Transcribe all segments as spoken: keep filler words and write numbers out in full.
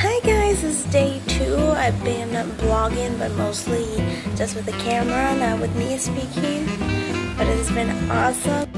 Hi guys, it's day two. I've been vlogging, but mostly just with the camera, not with me speaking. But it's been awesome.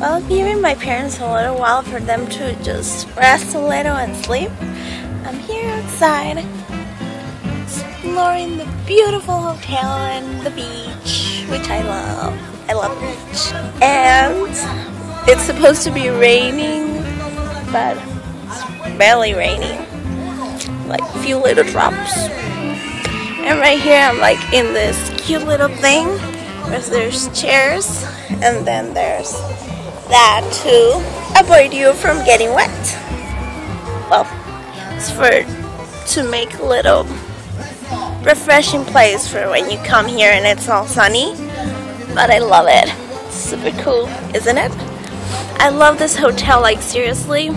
Well, I've given my parents a little while for them to just rest a little and sleep. I'm here outside, exploring the beautiful hotel and the beach, which I love. I love the beach. And It's supposed to be raining, but it's barely raining. Like a few little drops. And right here I'm like in this cute little thing where there's chairs, and then there's that to avoid you from getting wet. Well, it's for to make a little refreshing place for when you come here and it's all sunny. But I love it. It's super cool, isn't it? I love this hotel, like seriously.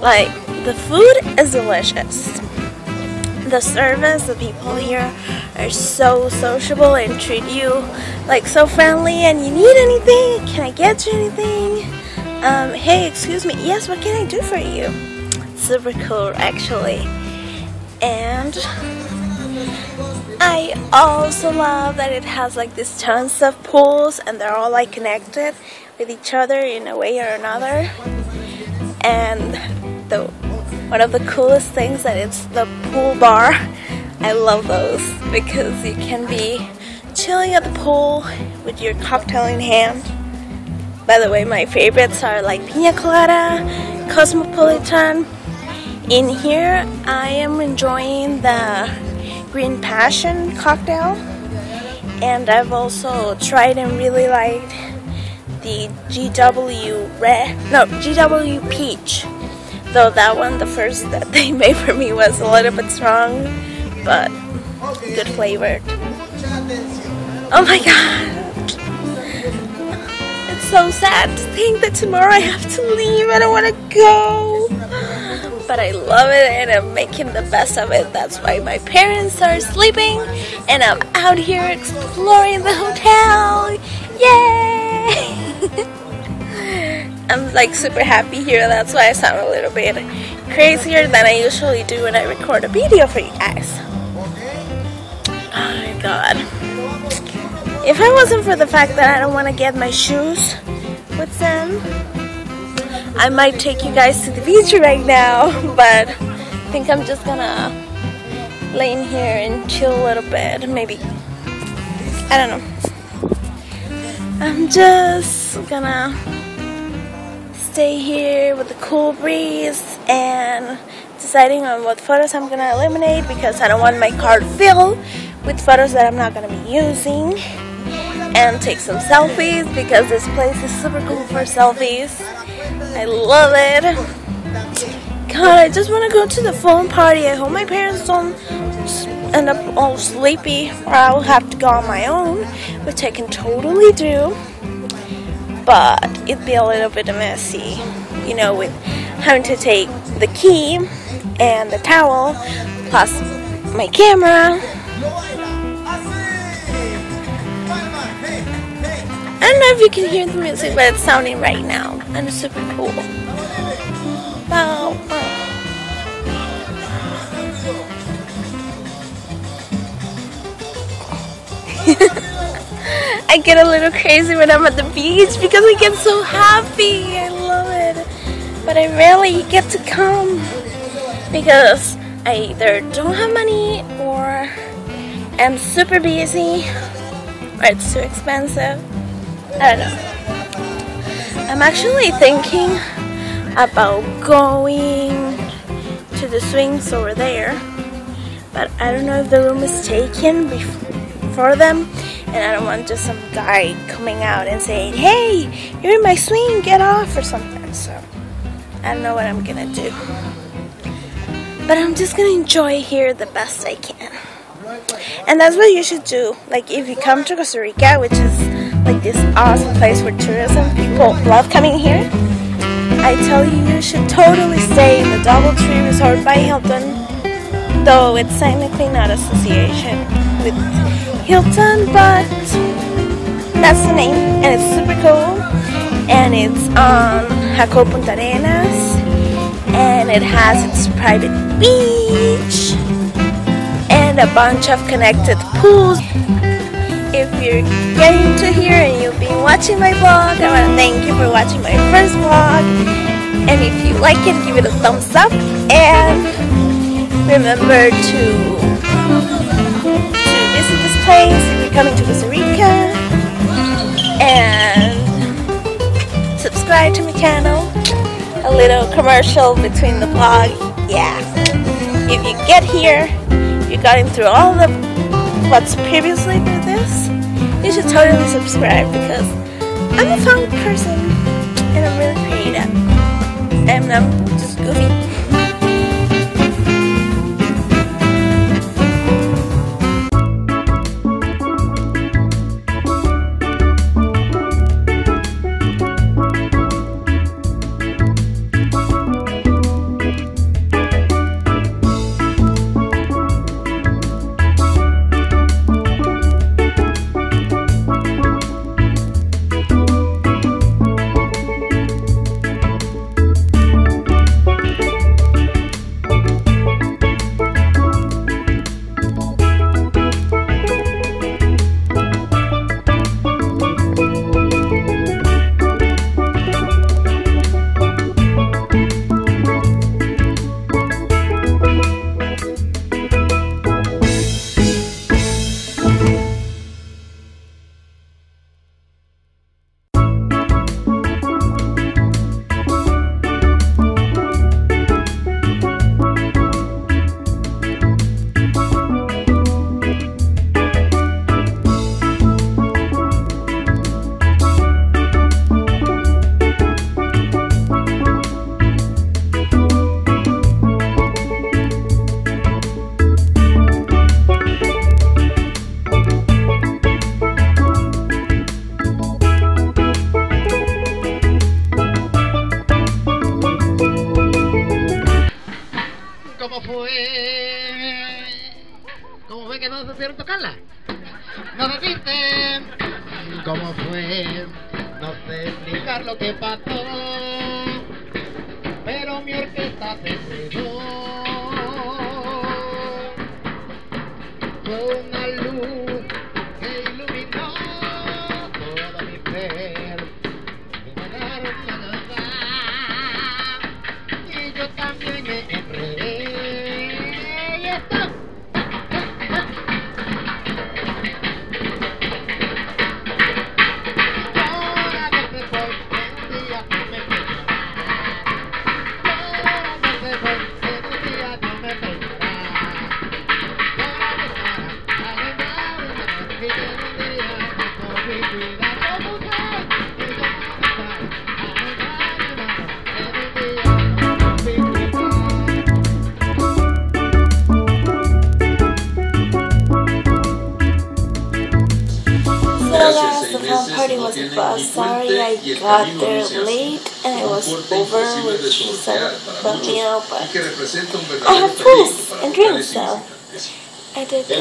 Like, the food is delicious. The service, the people here are so sociable and treat you like so friendly. And you need anything? Can I get you anything? Um, hey, excuse me. Yes, what can I do for you? Super cool, actually. And I also love that it has like these tons of pools, and they're all like connected with each other in a way or another. And The, one of the coolest things that it's the pool bar. I love those because you can be chilling at the pool with your cocktail in hand. By the way, my favorites are like Piña Colada, Cosmopolitan. In here I am enjoying the Green Passion cocktail, and I've also tried and really liked the G W Red, no, G W Peach. Though that one, the first that they made for me was a little bit strong, but good flavored. Oh my god! It's so sad to think that tomorrow I have to leave. I don't want to go! But I love it and I'm making the best of it. That's why my parents are sleeping and I'm out here exploring the hotel! Yay! I'm like super happy here, that's why I sound a little bit crazier than I usually do when I record a video for you guys. Oh my god. If I wasn't for the fact that I don't want to get my shoes with them, I might take you guys to the beach right now, but I think I'm just gonna lay in here and chill a little bit, maybe. I don't know. I'm just gonna stay here with the cool breeze and deciding on what photos I'm gonna eliminate, because I don't want my card filled with photos that I'm not gonna be using, and take some selfies because this place is super cool for selfies. I love it. God, I just want to go to the phone party. I hope my parents don't end up all sleepy or I'll have to go on my own, which I can totally do. But it'd be a little bit messy, you know, with having to take the key and the towel, plus my camera. I don't know if you can hear the music, but it's sounding right now, and it's super cool. Wow, wow. I get a little crazy when I'm at the beach because I get so happy. I love it. But I rarely get to come because I either don't have money or I'm super busy or it's too expensive. I don't know. I'm actually thinking about going to the swings over there, but I don't know if the room is taken before them. And I don't want just some guy coming out and saying, hey, you're in my swing, get off or something. So I don't know what I'm gonna do, but I'm just gonna enjoy here the best I can. And that's what you should do. Like, if you come to Costa Rica, which is like this awesome place for tourism, people love coming here, I tell you, you should totally stay in the DoubleTree Resort by Hilton, though it's technically not association with Hilton, but that's the name, and it's super cool, and it's on Jaco Punta Arenas, and it has its private beach and a bunch of connected pools. If you're getting to here and you've been watching my vlog, I want to thank you for watching my first vlog, and if you like it, give it a thumbs up, and remember to place if you're coming to Costa Rica, and subscribe. subscribe to my channel. A little commercial between the vlog. Yeah. If you get here, you've gotten through all the what's previously through this, you should totally subscribe because I'm a fun person and I'm really creative. And I'm just goofy. ¿Cómo fue? ¿Cómo fue que no se hicieron tocarla? ¿No se viste? ¿Cómo fue? No sé explicar lo que pasó, pero mi orquesta se quedó. Fue una luz que iluminó todo mi ser. Me mandaron a danzar y yo también me enredé. Party was a buzz. Sorry I got there late and it was over, which is a bummed me out, but I have foods and drinks, so I did that.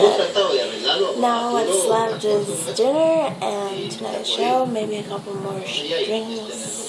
Now what's left is dinner and tonight's show, maybe a couple more drinks.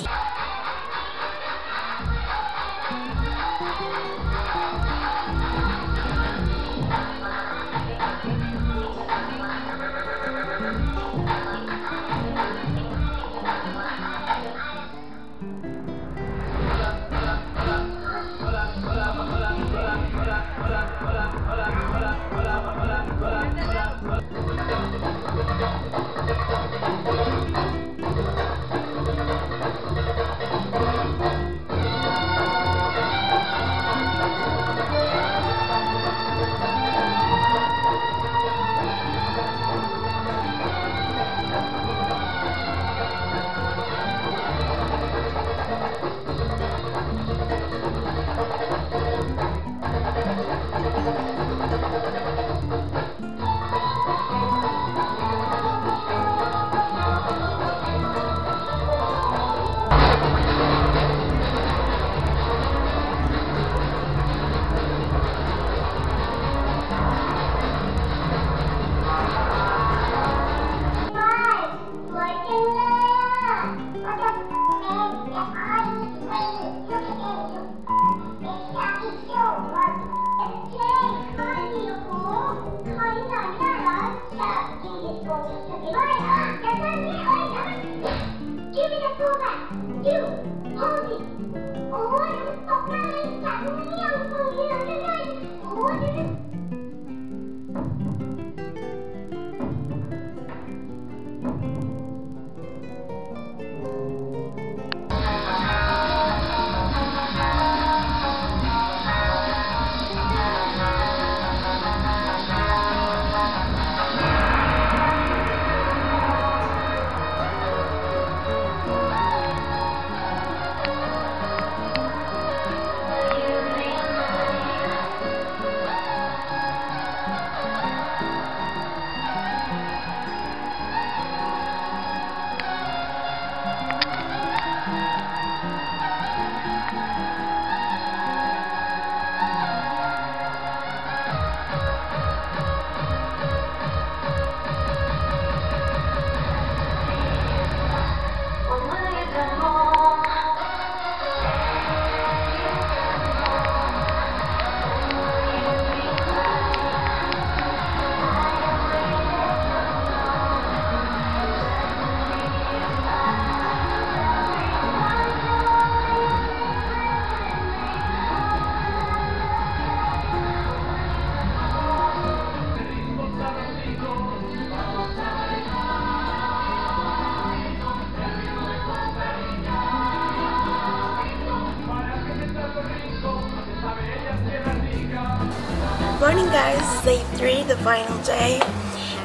morning guys, it's day three, the final day.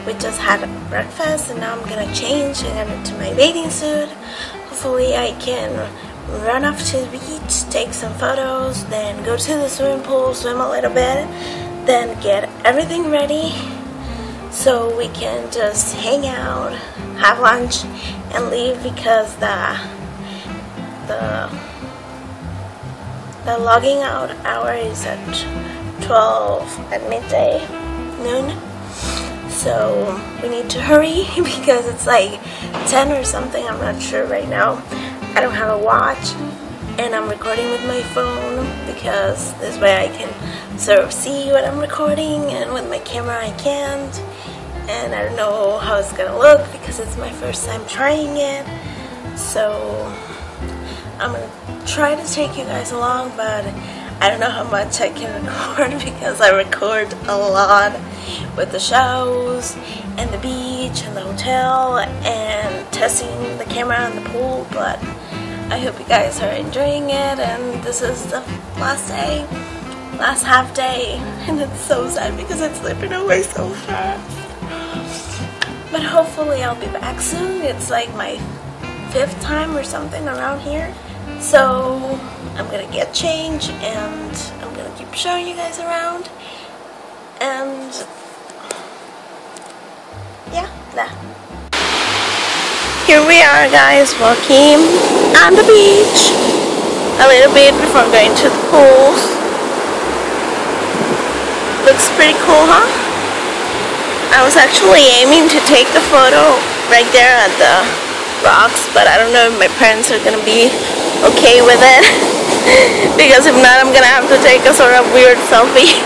We just had breakfast and now I'm gonna change and get into my bathing suit. Hopefully I can run off to the beach, take some photos, then go to the swimming pool, swim a little bit, then get everything ready so we can just hang out, have lunch, and leave because the the the logging out hour is at twelve at midday noon. So we need to hurry because it's like ten or something. I'm not sure right now. I don't have a watch and I'm recording with my phone because this way I can sort of see what I'm recording, and with my camera I can't, and I don't know how it's gonna look because it's my first time trying it. So I'm gonna try to take you guys along, but I don't know how much I can record because I record a lot with the shows and the beach and the hotel and testing the camera in the pool, but I hope you guys are enjoying it. And this is the last day, last half day, and it's so sad because it's slipping away so fast. But hopefully I'll be back soon. It's like my fifth time or something around here. So I'm gonna get changed and I'm gonna keep showing you guys around. And yeah, nah. Here we are guys, walking on the beach a little bit before going to the pools. Looks pretty cool, huh? I was actually aiming to take the photo right there at the rocks, but I don't know if my parents are gonna be okay with it because if not, I'm gonna have to take a sort of weird selfie.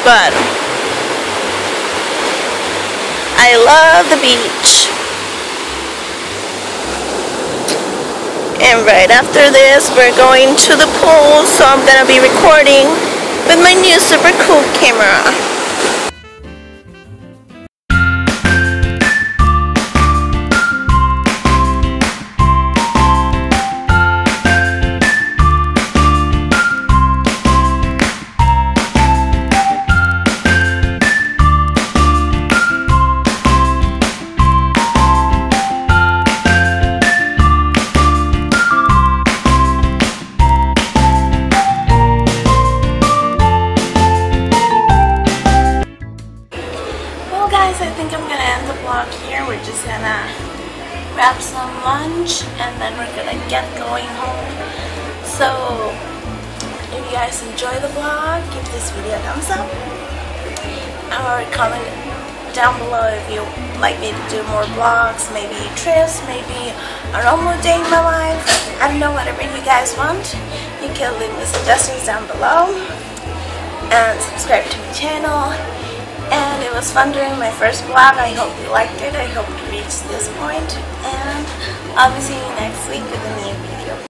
But I love the beach. And right after this, we're going to the pool, so I'm gonna be recording with my new super cool camera. Grab some lunch and then we're gonna get going home. So if you guys enjoy the vlog, give this video a thumbs up or comment down below if you like me to do more vlogs, maybe trips, maybe a normal day in my life. I don't know, whatever you guys want. You can leave me suggestions down below and subscribe to my channel. And it was fun doing my first vlog. I hope you liked it. I hope you reached this point. And I'll be seeing you next week with a new video.